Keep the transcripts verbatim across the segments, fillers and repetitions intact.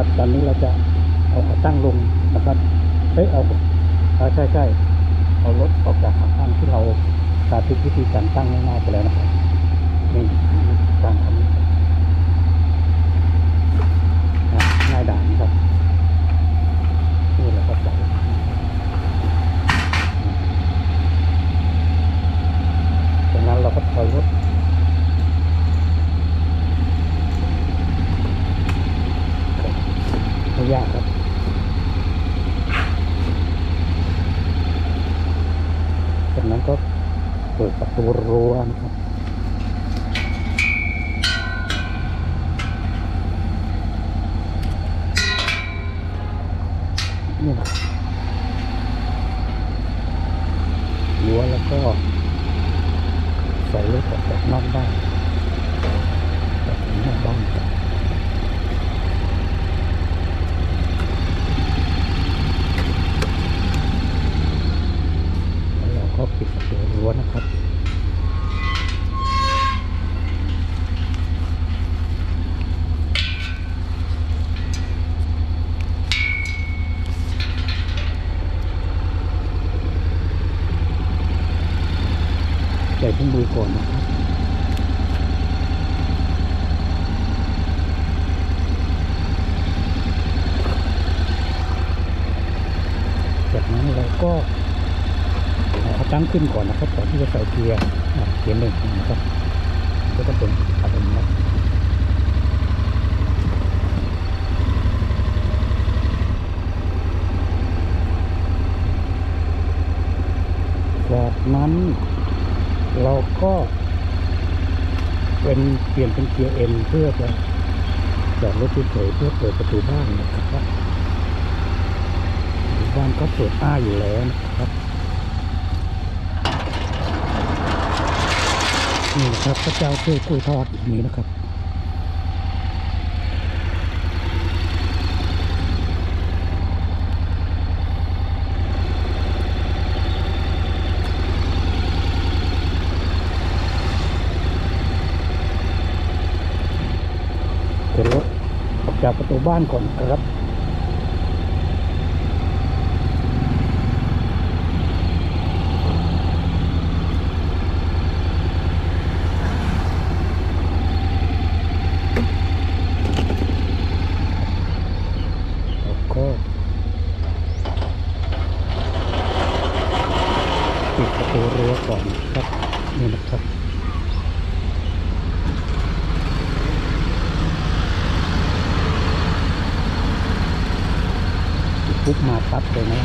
นะครับตอนนี้เราจะเอาตั้งลงนะครับเฮ้ยเอาใช่ใช่เอารถออกจากขาตั้งที่เราสาธิตวิธีการตั้งง่ายๆไปแล้วนะครับนี่ตั้งทำง่ายดายนะครับนี่เราก็ใส่จากนั้นเราก็ถอยรถไม่ยากครับจากนั้นก็เปิดประตูรั้วนะครับนี่นะรั้วแล้วก็ใส่รถออกจากนอกบ้านออกจากนอกบ้านก็ปิดประตูรั้วนะครับใส่ถุงมือก่อนนะครับจากนั้นเราก็ตั้งขึ้นก่อนนะครับก่อนที่จะใส่เกียร์เกียร์หนึ่งนะครับก็ต้องเป็นอัตโนมัติจากนั้นเราก็เป็นเปลี่ยนเป็นเกียร์เอ็นเพื่อจะจอดรถเฉยเพื่อเปิดประตูบ้านนะครับบ้านก็เปิดอ้าอยู่แล้วนะครับนี่ครับพระเจ้าช่วยกล้วยทอดอย่างนี้นะครับเดี๋ยวรถออกจากประตูบ้านก่อนครับปิดประตูรั้วก่อนครับนี่นะครับปุ๊บมาปั๊บเลยนะ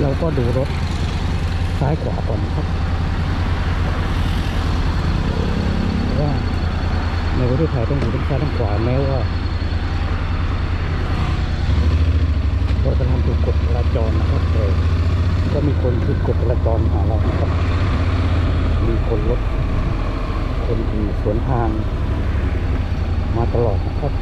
เราก็ดูรถซ้ายขวาก่อนครับว่าในประเทศไทยต้องอยู่ทั้งซ้ายทั้งขวาแม้ว่าเราจะทำถูกกฎจราจรนะครับแต่ก็มีคนผิดกฎจราจรหาเรานะครับมีคนรถคนขี่สวนทางมาตลอดนะครับ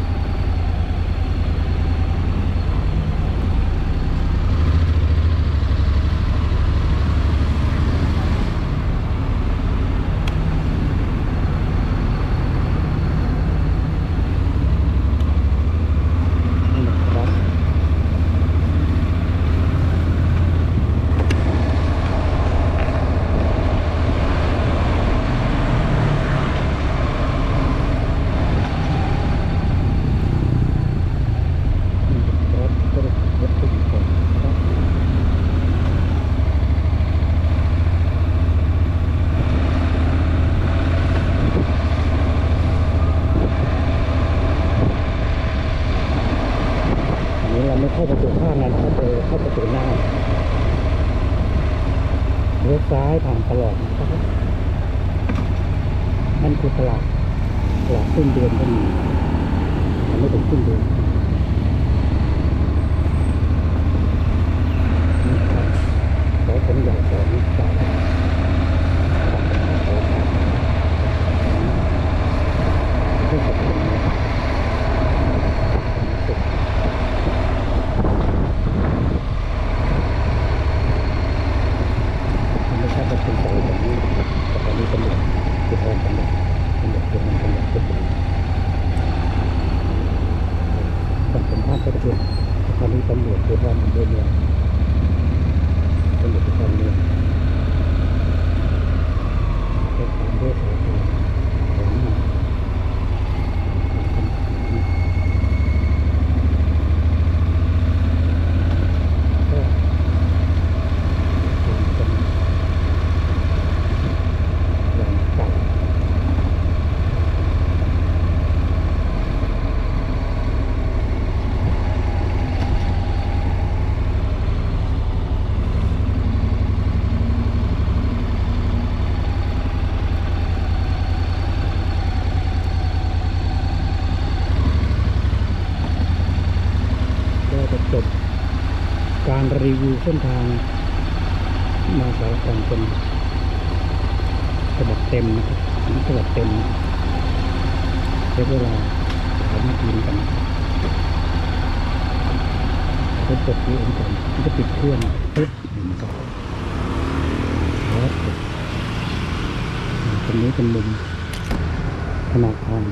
เข้าประตูข้างนั้นเข้าไปเข้าประตูหน้าเลี้ยวซ้ายผ่านตลอดนะครับนั่นคือตลาดตลาดขึ้นเดือนก็มีมันไม่เป็นขึ้นเดือนนี่ครับขอผมอยากขอนิดหน่อย รีวิวเส้นทางมาสารคามเป็นฉบับเต็มนะครับฉบับเต็มใช้เวลาสามทีมกันรถจบที่เอ็นก่อนจะปิดเครื่องปึ๊บหนึ่งสองแล้วตรงนี้เป็นมุมธนาคาร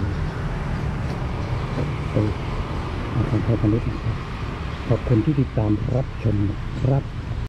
เป็นธนาคารพาณิชย์นะครับขอบคุณที่ติดตามรับชมครับ